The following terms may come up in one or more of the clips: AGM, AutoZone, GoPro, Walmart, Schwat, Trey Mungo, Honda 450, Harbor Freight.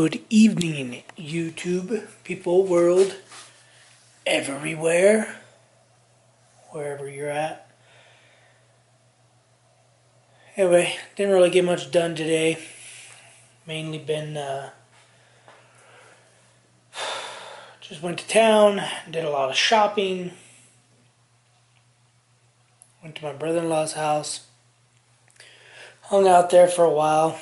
Good evening, YouTube people, world, everywhere, wherever you're at. Anyway, didn't really get much done today. Mainly been, just went to town, did a lot of shopping. Went to my brother-in-law's house. Hung out there for a while.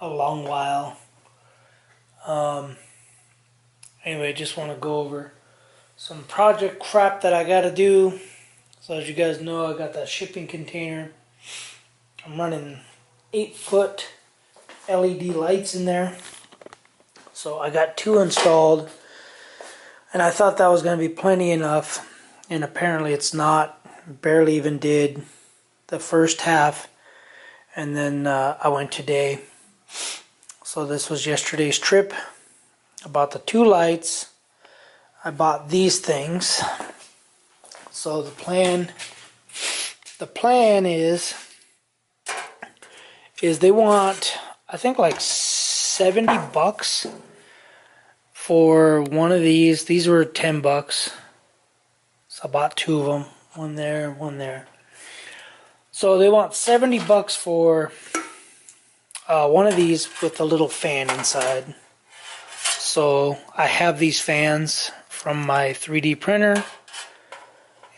A long while. Anyway, just want to go over some project crap that I got to do. So as you guys know, I got that shipping container. I'm running 8-foot LED lights in there. So I got 2 installed. And I thought that was going to be plenty enough. And apparently it's not. Barely even did the first half. And then I went today. So this was yesterday's trip. I bought the 2 lights. I bought these things. So the plan is they want, I think, like $70 for one of these. These were $10. So I bought 2 of them, one there, one there. So they want $70 for one of these with a little fan inside. So I have these fans from my 3D printer,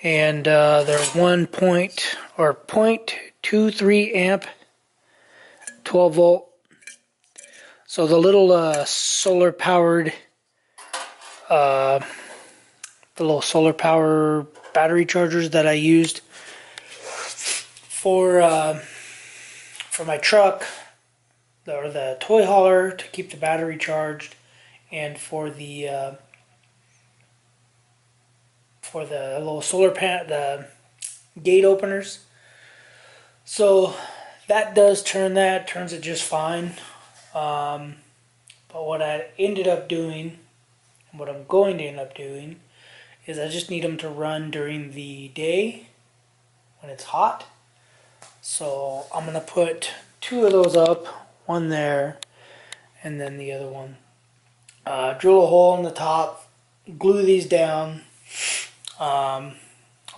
and they're 0.23 amp, 12 volt. So the little solar powered, the little solar power battery chargers that I used for my truck, or the toy hauler, to keep the battery charged, and for the little solar pan, the gate openers. So that does turn, that turns it just fine. But what I ended up doing, and what I'm going to end up doing, is I just need them to run during the day when it's hot. So I'm gonna put 2 of those up. One there, and then the other one. Drill a hole in the top, glue these down. I'll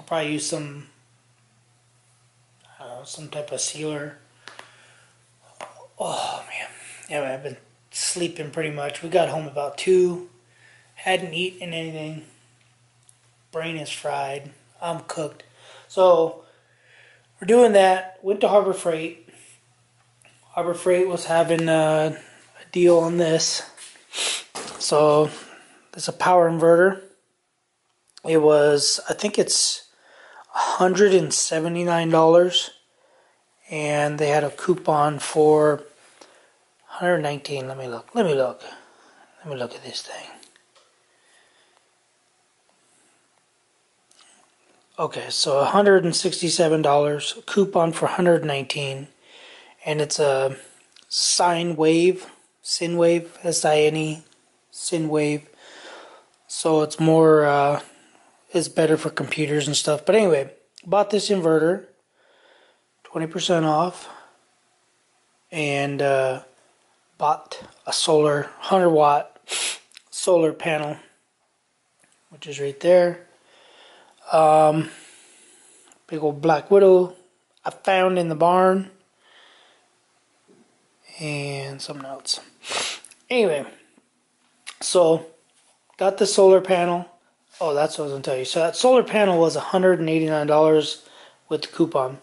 probably use some, I don't know, some type of sealer. Oh man, anyway, I've been sleeping pretty much. We got home about 2, hadn't eaten anything. Brain is fried, I'm cooked. So we're doing that. Went to Harbor Freight. Harbor Freight was having a deal on this. So it's a power inverter. It was, I think it's $179, and they had a coupon for $119. Let me look at this thing. Okay, so $167, coupon for $119. And it's a sine wave, S-I-N-E, sin wave. So it's more, it's better for computers and stuff. But anyway, bought this inverter, 20% off, and bought a solar, 100-watt solar panel, which is right there. Big old Black Widow I found in the barn. And something else. Anyway, so got the solar panel. Oh, that's what I was gonna tell you. So that solar panel was $189 with the coupon.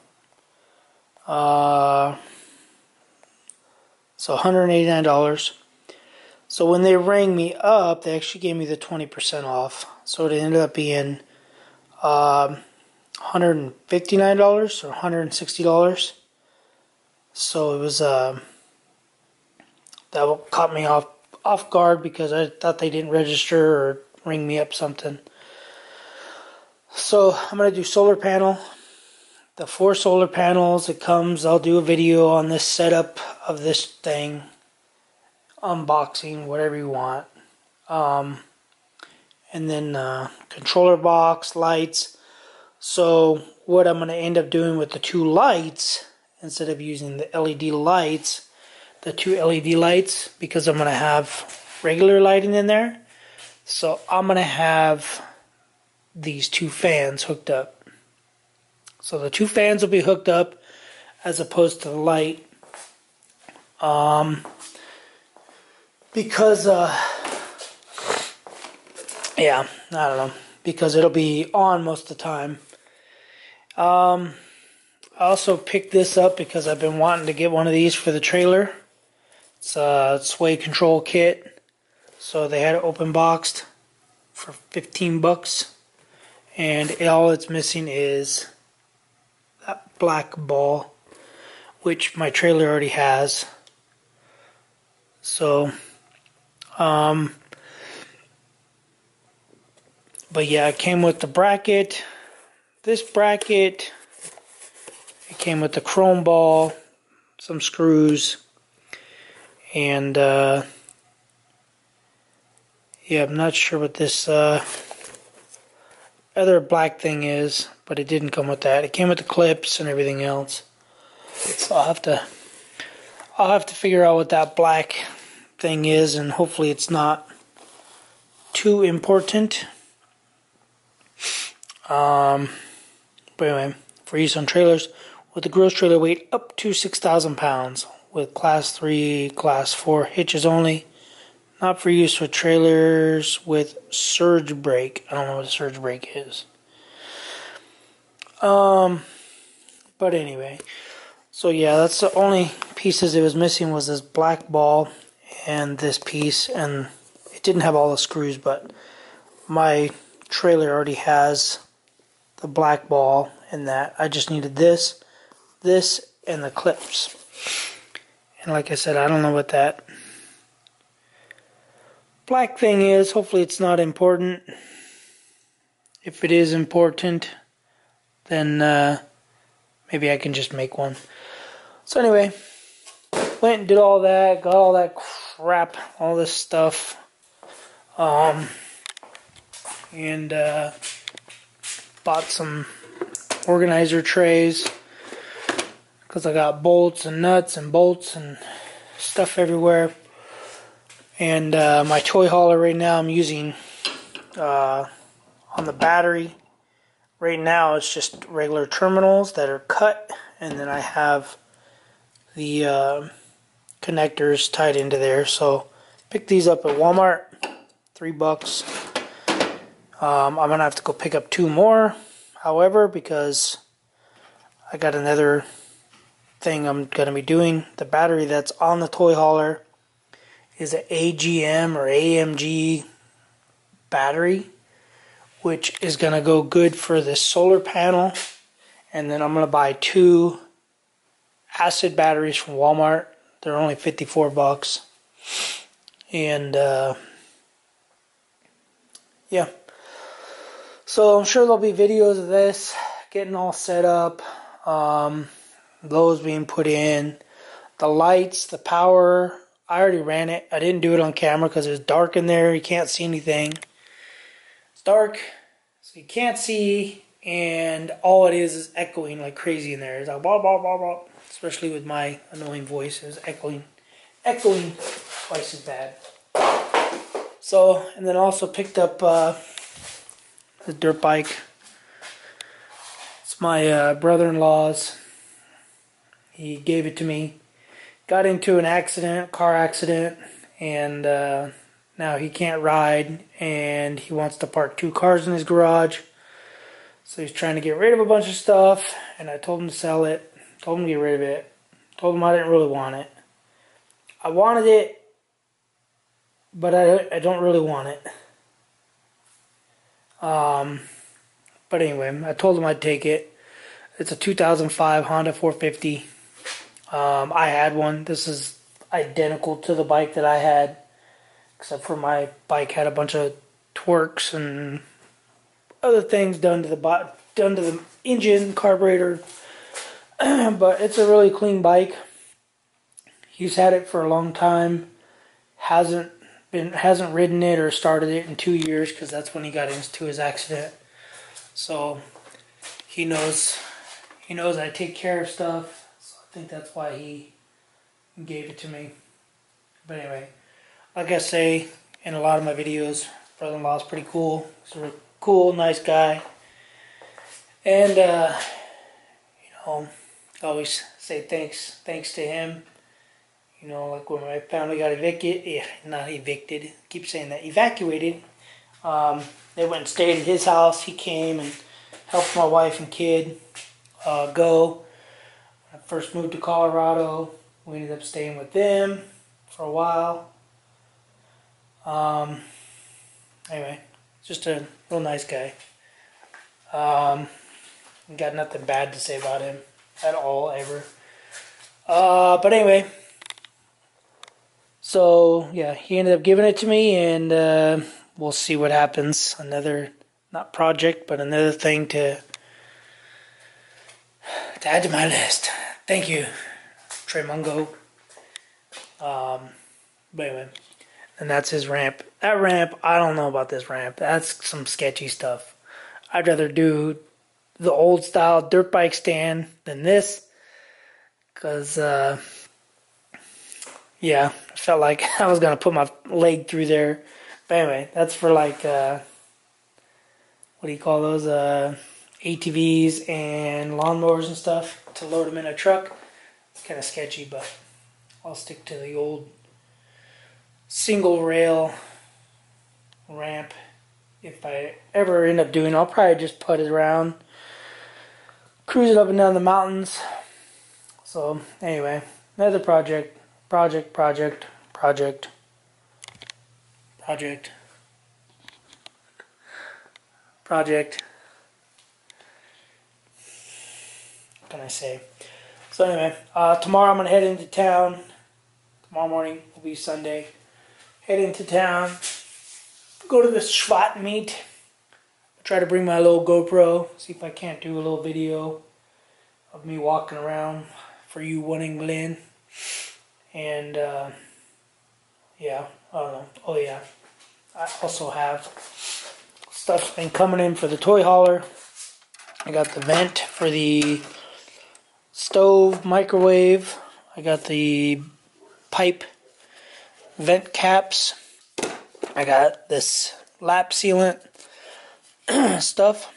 So $189. So when they rang me up, they actually gave me the 20% off. So it ended up being $159 or $160. So it was that caught me off guard, because I thought they didn't register or ring me up something. So I'm going to do solar panel. The 4 solar panels, it comes, I'll do a video on this setup of this thing. Unboxing, whatever you want. And then controller box, lights. So what I'm going to end up doing with the 2 lights, instead of using the LED lights, the two LED lights because I'm gonna have regular lighting in there. So I'm gonna have these two fans hooked up. So the two fans will be hooked up as opposed to the light. Because yeah, I don't know, because it'll be on most of the time. I also picked this up because I've been wanting to get one of these for the trailer. It's a sway control kit. So they had it open boxed for 15 bucks. And all it's missing is that black ball, which my trailer already has. So, but yeah, it came with the bracket. This bracket, it came with the chrome ball, some screws, and yeah, I'm not sure what this other black thing is, but it didn't come with that. It came with the clips and everything else. So I'll have to figure out what that black thing is, and hopefully it's not too important. But anyway, for use on trailers with a gross trailer weight up to 6,000 pounds with class 3, class 4 hitches only. Not for use with trailers with surge brake. I don't know what a surge brake is. But anyway, so yeah, that's the only pieces it was missing, was this black ball and this piece, and it didn't have all the screws, but my trailer already has the black ball and that. I just needed this and the clips, and like I said, I don't know what that black thing is. Hopefully it's not important. If it is important, then maybe I can just make one. So anyway, went and did all that, got all that crap, all this stuff, and bought some organizer trays because I got bolts and nuts and bolts and stuff everywhere. And my toy hauler right now, I'm using on the battery. Right now it's just regular terminals that are cut, and then I have the connectors tied into there. So picked these up at Walmart, $3. I'm going to have to go pick up two more, however, because I got another thing I'm going to be doing. The battery that's on the toy hauler is an AGM or AMG battery, which is going to go good for this solar panel. And then I'm going to buy two acid batteries from Walmart. They're only $54. And yeah. So I'm sure there'll be videos of this, getting all set up, those being put in, the lights, the power. I already ran it. I didn't do it on camera because it's dark in there. You can't see anything. It's dark, so you can't see, and all it is echoing like crazy in there. It's like blah, blah, blah, blah, especially with my annoying voice. It was echoing twice as bad. So, and then also picked up the dirt bike. It's my brother-in-law's. He gave it to me. Got into an accident, car accident, and now he can't ride, and he wants to park two cars in his garage. So he's trying to get rid of a bunch of stuff, and I told him to sell it, told him to get rid of it, told him I didn't really want it. I wanted it, but I don't really want it. But anyway, I told him I'd take it. It's a 2005 Honda 450. I had one. This is identical to the bike that I had, except for my bike had a bunch of twerks and other things done to the engine, carburetor. But it's a really clean bike. He's had it for a long time. Hasn't ridden it or started it in 2 years, because that's when he got into his accident. So he knows I take care of stuff. I think that's why he and gave it to me. But anyway, like I say in a lot of my videos, brother-in-law is pretty cool. He's a cool, nice guy. And, you know, I always say thanks to him. You know, like when my family got evicted, evacuated. They went and stayed at his house. He came and helped my wife and kid go. When I first moved to Colorado, we ended up staying with them for a while. Anyway, just a real nice guy. Got nothing bad to say about him at all, ever. But anyway, so yeah, he ended up giving it to me, and we'll see what happens. Another, not project, but another thing to add to my list. Thank you, Trey Mungo. But anyway, and that's his ramp. That ramp, I don't know about this ramp. That's some sketchy stuff. I'd rather do the old style dirt bike stand than this, because yeah, I felt like I was gonna put my leg through there. But anyway, that's for like what do you call those, ATVs and lawnmowers and stuff, to load them in a truck. It's kind of sketchy, but I'll stick to the old single rail ramp. If I ever end up doing, I'll probably just put it around, cruise it up and down the mountains. So anyway, another project. What can I say? So anyway, tomorrow I'm gonna head into town. Tomorrow morning will be Sunday. Head into town. Go to the Schwat meet. Try to bring my little GoPro. See if I can't do a little video of me walking around for you wanting Glenn. And yeah, I don't know. Oh yeah, I also have stuff been coming in for the toy hauler. I got the vent for the stove microwave. I got the pipe vent caps. I got this lap sealant stuff.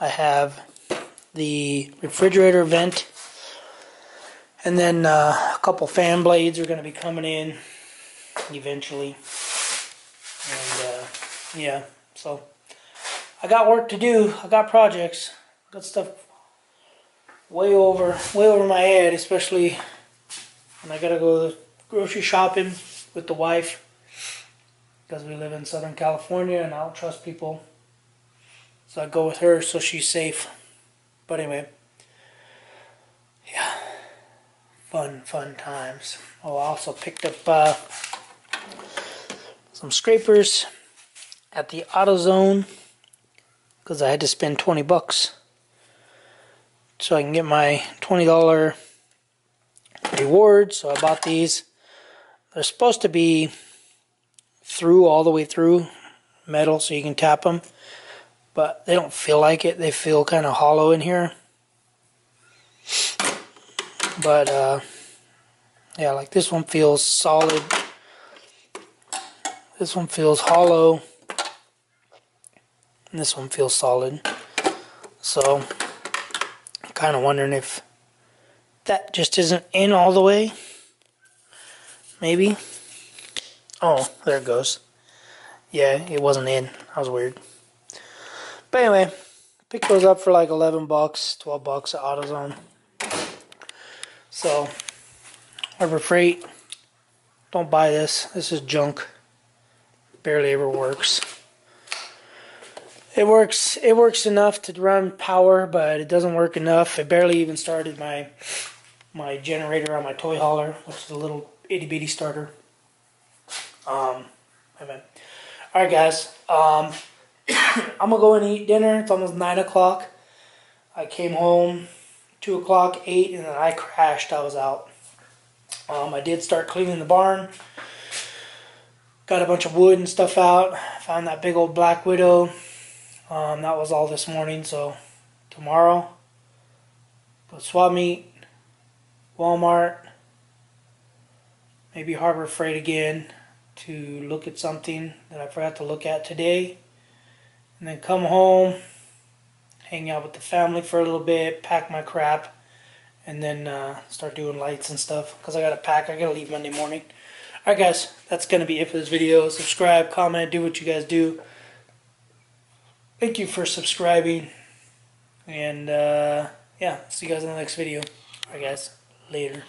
I have the refrigerator vent. And then a couple fan blades are going to be coming in eventually. And yeah, so I got work to do. I got projects. I got stuff way over my head, especially when I got to go grocery shopping with the wife. Because we live in Southern California and I don't trust people. So I go with her so she's safe. But anyway, yeah, fun times. Oh, I also picked up some scrapers at the AutoZone because I had to spend 20 bucks so I can get my $20 reward. So I bought these. They're supposed to be through, all the way through, metal, so you can tap them, but they don't feel like it. They feel kind of hollow in here. But yeah, like this one feels solid, this one feels hollow, and this one feels solid. So I'm kind of wondering if that just isn't in all the way, maybe. Oh, there it goes. Yeah, it wasn't in. That was weird. But anyway, picked those up for like 11 bucks, 12 bucks at AutoZone. So, Harbor Freight, don't buy this. This is junk. Barely ever works. It works enough to run power, but it doesn't work enough. It barely even started my generator on my toy hauler, which is a little itty bitty starter. Alright guys, I'm gonna go and eat dinner. It's almost 9 o'clock. I came home 2 o'clock, 8, and then I crashed. I was out. I did start cleaning the barn, got a bunch of wood and stuff out, found that big old Black Widow. That was all this morning. So tomorrow, go swap meet, Walmart, maybe Harbor Freight again to look at something that I forgot to look at today, and then come home, hang out with the family for a little bit, pack my crap, and then start doing lights and stuff, because I gotta pack, I gotta leave Monday morning. Alright guys, that's gonna be it for this video. Subscribe, comment, do what you guys do. Thank you for subscribing, and yeah, see you guys in the next video. Alright guys, later.